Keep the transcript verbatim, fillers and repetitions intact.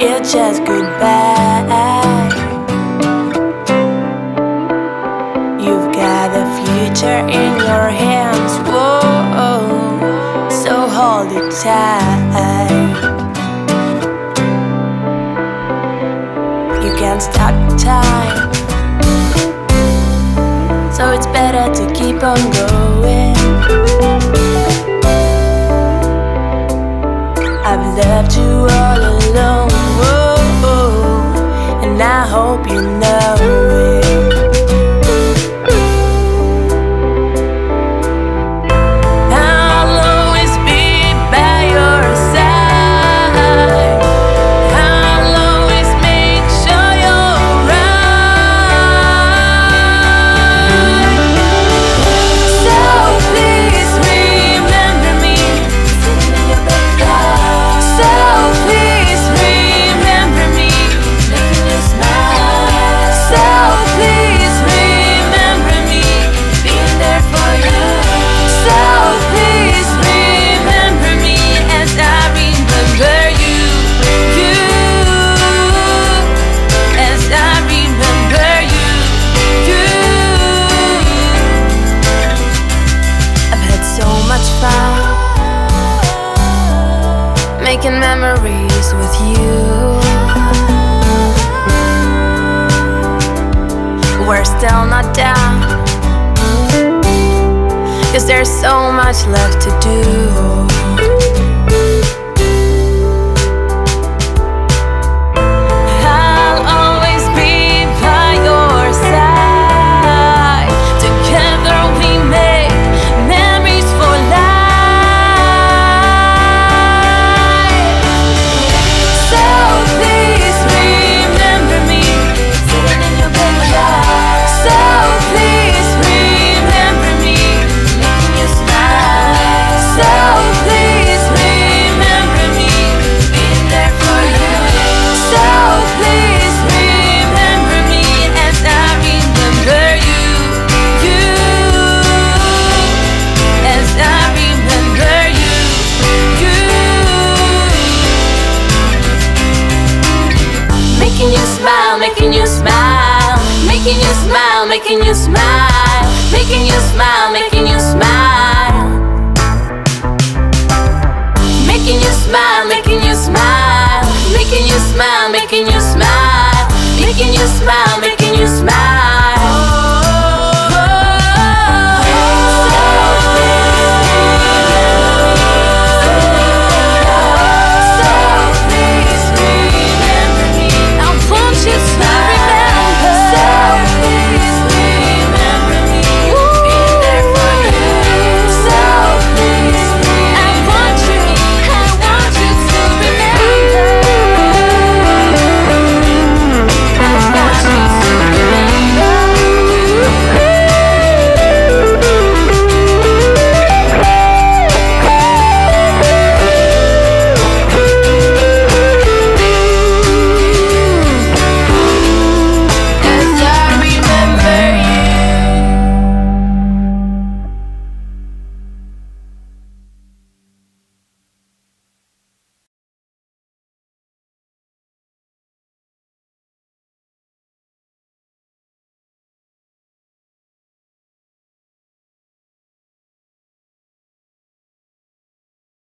It's just goodbye. You've got the future in your hands, whoa, so hold it tight. You can't stop time, so it's better to keep on going. I've loved you all alone, whoa, whoa, and I hope you know it. I'll always be by your side. I'll always make sure you're right. So please remember me. Making memories with you. We're still not done, 'cause there's so much left to do. I'll always be by your side. Together we make memories for life. Making you smile, making you smile, making you smile, making you smile, making you smile, making you smile, making you smile, making you smile, making you smile, making you smile.